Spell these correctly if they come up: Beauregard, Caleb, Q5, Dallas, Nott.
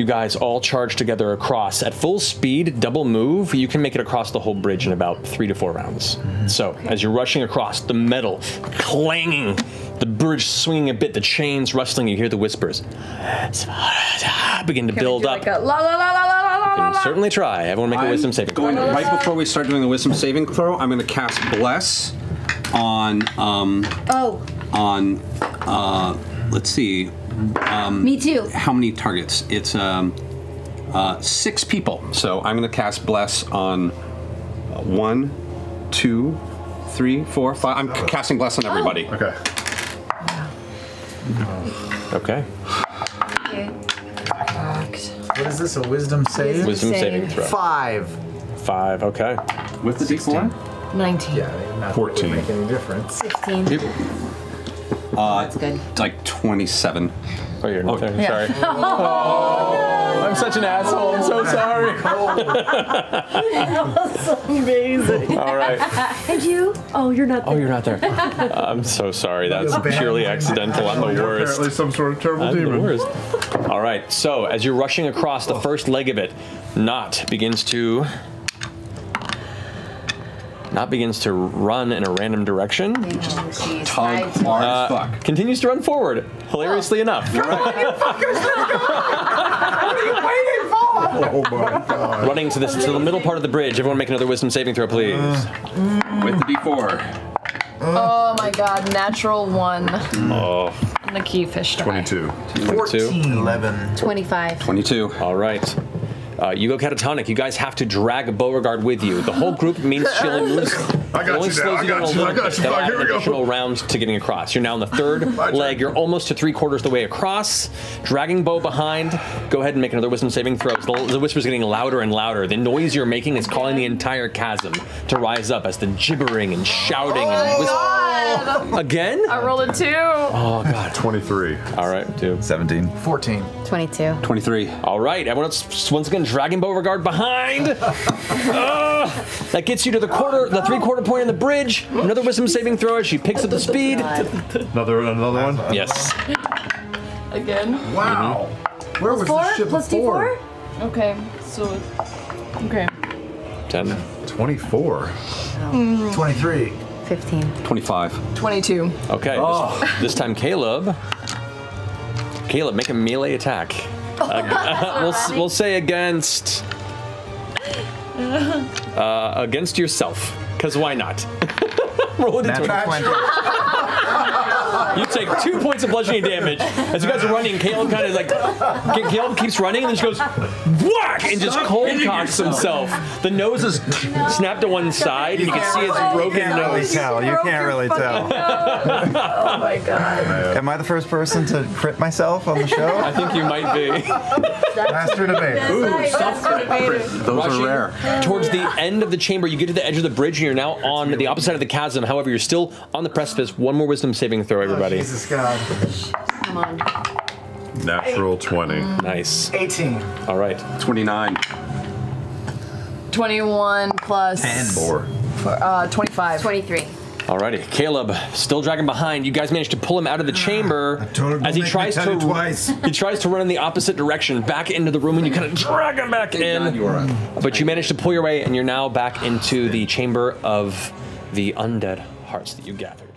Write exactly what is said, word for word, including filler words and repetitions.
You guys all charge together across. At full speed, double move, you can make it across the whole bridge in about three to four rounds. Mm-hmm. So as you're rushing across, the metal clanging, the bridge swinging a bit, the chains rustling, you hear the whispers. Begin to can build up. Like a la, la, la, la, la. You can certainly try. Everyone make a wisdom saving throw. Right before we start doing the wisdom saving throw, I'm going to cast Bless on, um, oh. on, uh, let's see. Um, Me too. How many targets? It's um, uh, six people. So I'm going to cast Bless on one, two, three, four, five. I'm oh. casting Bless on everybody. Oh. Okay. Oh. Okay. What is this, a wisdom save? Wisdom saving throw. Five. Five, okay. With the d four? nineteen. Yeah, not fourteen. That would make any difference. sixteen. Yep. Uh, oh, that's good. Like twenty-seven. Oh, you're oh, sorry. Yeah. sorry. Oh, no. I'm such an asshole. I'm so sorry. That was amazing. All right. And you? Oh, you're not there. Oh, you're not there. I'm so sorry. That's purely accidental. I'm the worst. Apparently some sort of terrible I'm demon. The worst. All right. So as you're rushing across the first leg of it, Nott begins to... Nott begins to run in a random direction. Oh, Tug hard uh, as fuck. Continues to run forward, hilariously oh. enough. Come on, you fuckers, let's go! What are you waiting for? Oh my god. Running to, this, to the middle part of the bridge. Everyone make another wisdom saving throw, please. Uh, mm. With the d four. Uh, oh my god, natural one. Oh. I'm gonna key fish die. twenty-two. fourteen. eleven. twenty-five. twenty-two. All right. Uh, you go catatonic. You guys have to drag Beauregard with you. The whole group means she only moves. I got you now. I got you. I got you. Here we go. Additional rounds to getting across. You're now on the third leg. You're almost to three quarters of the way across. Dragging Beau behind. Go ahead and make another wisdom saving throw. The, the whisper's getting louder and louder. The noise you're making is calling the entire chasm to rise up as the gibbering and shouting oh and whispering. Again? I rolled a two. Oh, God. twenty-three. All right, two. seventeen. fourteen. twenty-two. twenty-three. All right. Everyone else, once again, dragging Beauregard behind. uh, that gets you to the quarter, oh, no. the three-quarter point on the bridge. Another wisdom saving throw as she picks up the speed. Another, another one? Yes. Again. Wow. Mm-hmm. Where plus was four? This shit plus before? D four? Okay, so it's, okay. ten. twenty-four. Mm. twenty-three. fifteen. twenty-five. twenty-two. Okay, oh. this, this time Caleb. Caleb, make a melee attack. Uh, we'll, we'll say against uh, against yourself, because why not? Roll it into it. You take two points of bludgeoning damage as you guys are running. Caleb kind of like Caleb keeps running and then she goes whack and just cold cocks himself. The nose is no. snapped to one side. You, you can see his broken nose. Really tell. You can't really tell. Oh my god! Am I the first person to crit myself on the show? I think you might be. Master debate. Ooh, right. soft crit. Those Rushing are rare. Towards the end of the chamber, you get to the edge of the bridge, and you're now on the opposite side of the chasm. However, you're still on the precipice. One more wisdom saving throw, everybody. Oh, Jesus God. Come on. Natural Eight. twenty. Nice. eighteen. All right. twenty-nine. twenty-one plus. And more. For, uh, twenty-five. twenty-three. Alrighty, Caleb, still dragging behind. You guys managed to pull him out of the chamber as he tries to twice. he tries to run in the opposite direction, back into the room, and you kind of drag him back in. But you managed to pull your way, and you're now back into the chamber of the undead hearts that you gathered.